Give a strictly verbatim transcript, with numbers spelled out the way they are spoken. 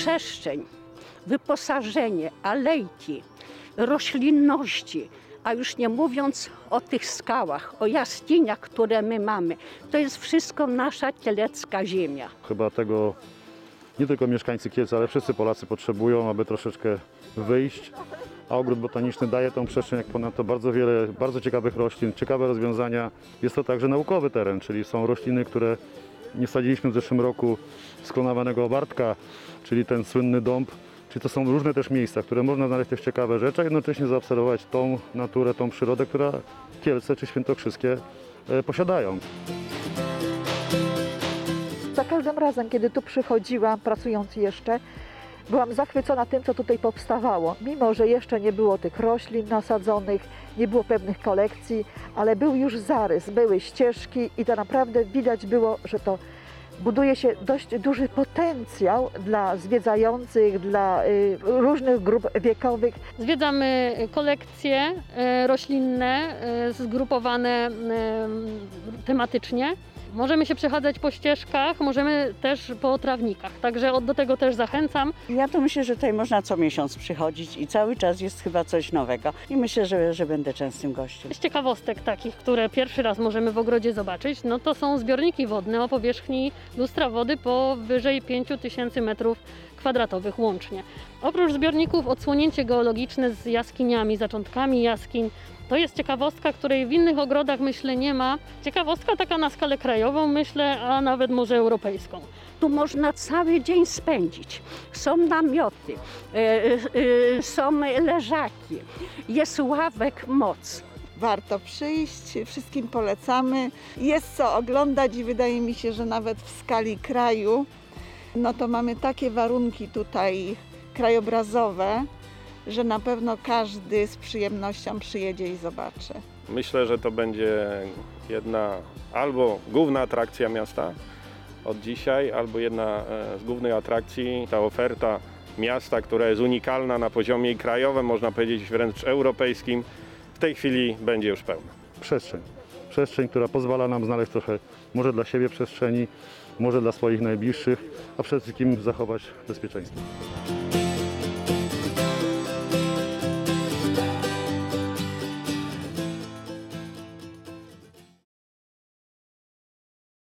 przestrzeń, wyposażenie, alejki, roślinności, a już nie mówiąc o tych skałach, o jaskiniach, które my mamy. To jest wszystko nasza kielecka ziemia. Chyba tego nie tylko mieszkańcy Kielc, ale wszyscy Polacy potrzebują, aby troszeczkę wyjść. A Ogród Botaniczny daje tą przestrzeń, jak ponadto bardzo wiele bardzo ciekawych roślin, ciekawe rozwiązania. Jest to także naukowy teren, czyli są rośliny, które nie wsadziliśmy w zeszłym roku, sklonowanego Bartka, czyli ten słynny dąb. Czyli to są różne też miejsca, które można znaleźć też ciekawe rzeczy, a jednocześnie zaobserwować tą naturę, tą przyrodę, która Kielce czy Świętokrzyskie posiadają. Za każdym razem, kiedy tu przychodziłam, pracując jeszcze, byłam zachwycona tym, co tutaj powstawało. Mimo że jeszcze nie było tych roślin nasadzonych, nie było pewnych kolekcji, ale był już zarys, były ścieżki i to naprawdę widać było, że to buduje się dość duży potencjał dla zwiedzających, dla różnych grup wiekowych. Zwiedzamy kolekcje roślinne zgrupowane tematycznie. Możemy się przechadzać po ścieżkach, możemy też po trawnikach, także do tego też zachęcam. Ja to myślę, że tutaj można co miesiąc przychodzić i cały czas jest chyba coś nowego i myślę, że, że będę częstym gościem. Z ciekawostek takich, które pierwszy raz możemy w ogrodzie zobaczyć, no to są zbiorniki wodne o powierzchni lustra wody powyżej pięciu tysięcy metrów kwadratowych łącznie. Oprócz zbiorników odsłonięcie geologiczne z jaskiniami, zaczątkami jaskiń. To jest ciekawostka, której w innych ogrodach, myślę, nie ma. Ciekawostka taka na skalę krajową, myślę, a nawet może europejską. Tu można cały dzień spędzić. Są namioty, yy, yy, są leżaki, jest ławek moc. Warto przyjść, wszystkim polecamy. Jest co oglądać i wydaje mi się, że nawet w skali kraju, no to mamy takie warunki tutaj krajobrazowe, że na pewno każdy z przyjemnością przyjedzie i zobaczy. Myślę, że to będzie jedna albo główna atrakcja miasta od dzisiaj, albo jedna z głównych atrakcji, ta oferta miasta, która jest unikalna na poziomie krajowym, można powiedzieć wręcz europejskim, w tej chwili będzie już pełna. Przestrzeń. Przestrzeń, która pozwala nam znaleźć trochę może dla siebie przestrzeni, może dla swoich najbliższych, a przede wszystkim zachować bezpieczeństwo.